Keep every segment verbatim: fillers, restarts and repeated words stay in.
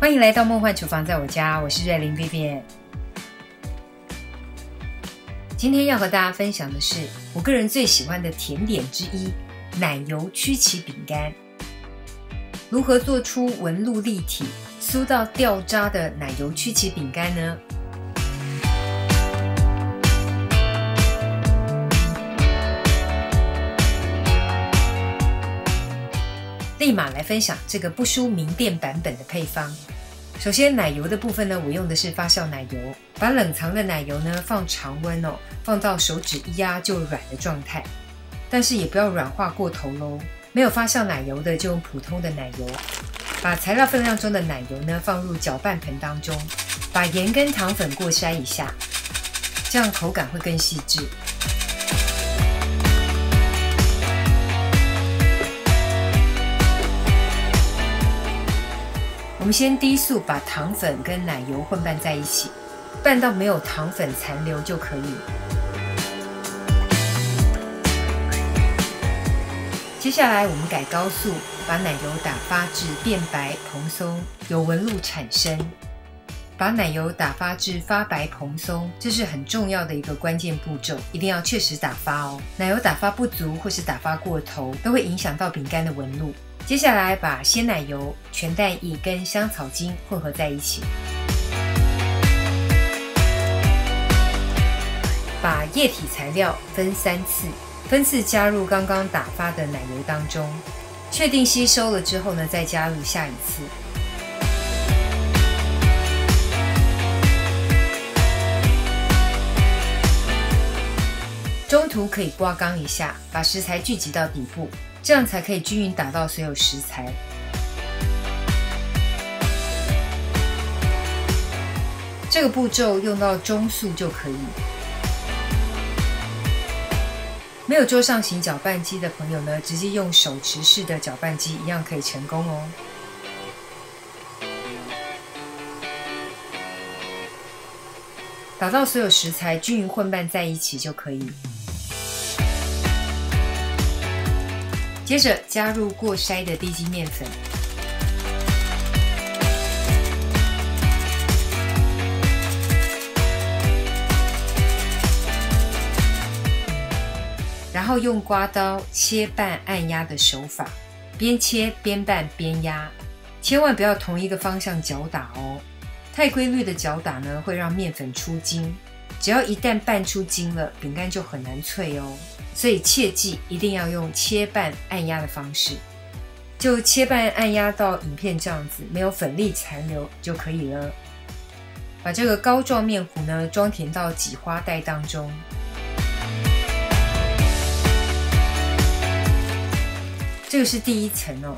欢迎来到梦幻厨房，在我家，我是瑞琳 Vivian。今天要和大家分享的是我个人最喜欢的甜点之一——奶油曲奇饼干。如何做出纹路立体、酥到掉渣的奶油曲奇饼干呢？立马来分享这个不输名店版本的配方。首先，奶油的部分呢，我用的是发酵奶油，把冷藏的奶油呢放常温哦，放到手指一压就软的状态，但是也不要软化过头喽。没有发酵奶油的就用普通的奶油。把材料分量中的奶油呢放入搅拌盆当中，把盐跟糖粉过筛一下，这样口感会更细致。 我们先低速把糖粉跟奶油混拌在一起，拌到没有糖粉残留就可以。接下来我们改高速，把奶油打发至变白蓬松，有纹路产生。把奶油打发至发白蓬松，这是很重要的一个关键步骤，一定要确实打发哦。奶油打发不足或是打发过头，都会影响到饼干的纹路。 接下来把鲜奶油、全蛋液跟香草精混合在一起，把液体材料分三次，分次加入刚刚打发的奶油当中，确定吸收了之后呢，再加入下一次。中途可以刮缸一下，把食材聚集到底部。 这样才可以均匀打到所有食材。这个步骤用到中速就可以。没有桌上型搅拌机的朋友呢，直接用手持式的搅拌机一样可以成功哦。打到所有食材均匀混拌在一起就可以。 接着加入过筛的低筋面粉，然后用刮刀切拌按压的手法，边切边拌边压，千万不要同一个方向搅打哦。太规律的搅打呢，会让面粉出筋。只要一旦拌出筋了，饼干就很难脆哦。 所以切记一定要用切拌按压的方式，就切拌按压到影片这样子，没有粉粒残留就可以了。把这个膏状面糊呢装填到挤花袋当中，这个是第一层哦。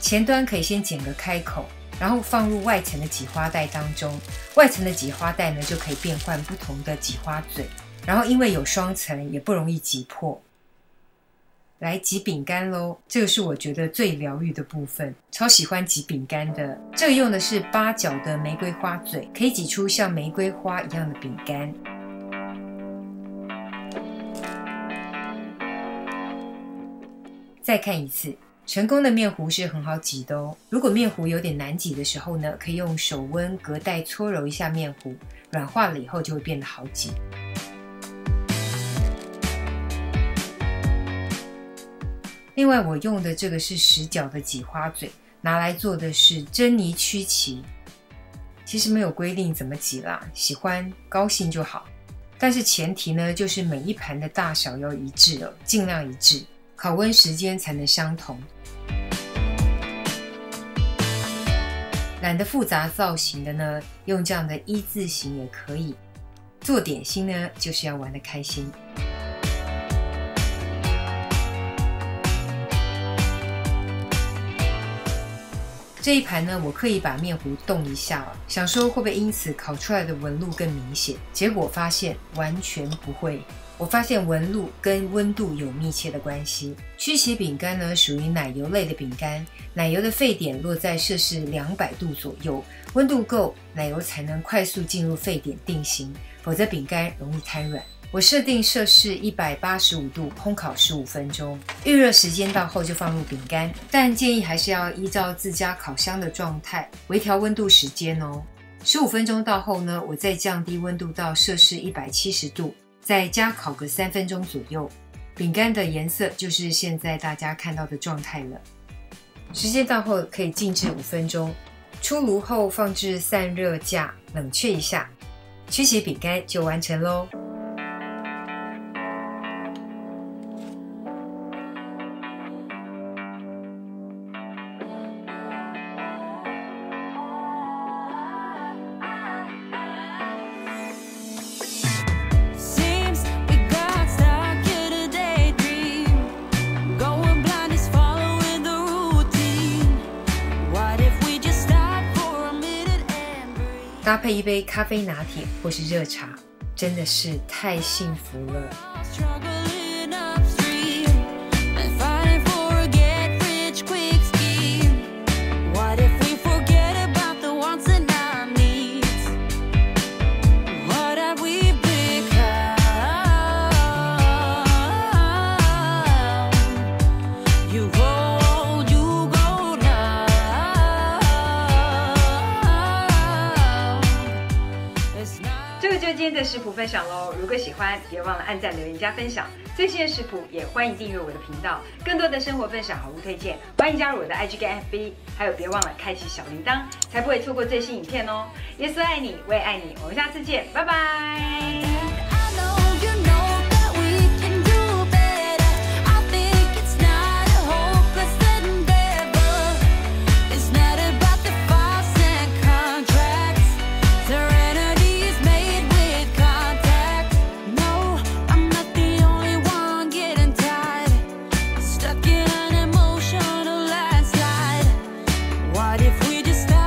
前端可以先剪个开口，然后放入外层的挤花袋当中，外层的挤花袋呢就可以变换不同的挤花嘴。 然后因为有双层，也不容易挤破。来挤饼干喽，这个是我觉得最疗愈的部分，超喜欢挤饼干的。这个用的是八角的玫瑰花嘴，可以挤出像玫瑰花一样的饼干。再看一次，成功的面糊是很好挤的哦。如果面糊有点难挤的时候呢，可以用手温隔袋搓揉一下面糊，软化了以后就会变得好挤。 另外，我用的这个是十角的挤花嘴，拿来做的是珍妮曲奇。其实没有规定怎么挤啦，喜欢高兴就好。但是前提呢，就是每一盘的大小要一致哦，尽量一致，烤温时间才能相同。懒得复杂造型的呢，用这样的一字形也可以。做点心呢，就是要玩得开心。 这一盘呢，我刻意把面糊动一下哦，想说会不会因此烤出来的纹路更明显？结果发现完全不会。我发现纹路跟温度有密切的关系。曲奇饼干呢，属于奶油类的饼干，奶油的沸点落在摄氏两百度左右，温度够，奶油才能快速进入沸点定型，否则饼干容易瘫软。我设定摄氏一百八十五度，烘烤十五分钟。预热时间到后就放入饼干，但建议还是要依照自家烤箱的状态微调温度时间哦。十五分钟到后呢，我再降低温度到摄氏一百七十度，再加烤个三分钟左右。饼干的颜色就是现在大家看到的状态了。时间到后可以静置五分钟，出炉后放置散热架冷却一下，曲奇饼干就完成喽。 搭配一杯咖啡拿铁或是热茶，真的是太幸福了。 今天的食谱分享喽！如果喜欢，别忘了按赞、留言、加分享。最新的食谱也欢迎订阅我的频道，更多的生活分享好物推荐，欢迎加入我的 I G 跟 F B， 还有别忘了开启小铃铛，才不会错过最新影片哦！耶稣爱你，我也爱你，我们下次见，拜拜。What if we just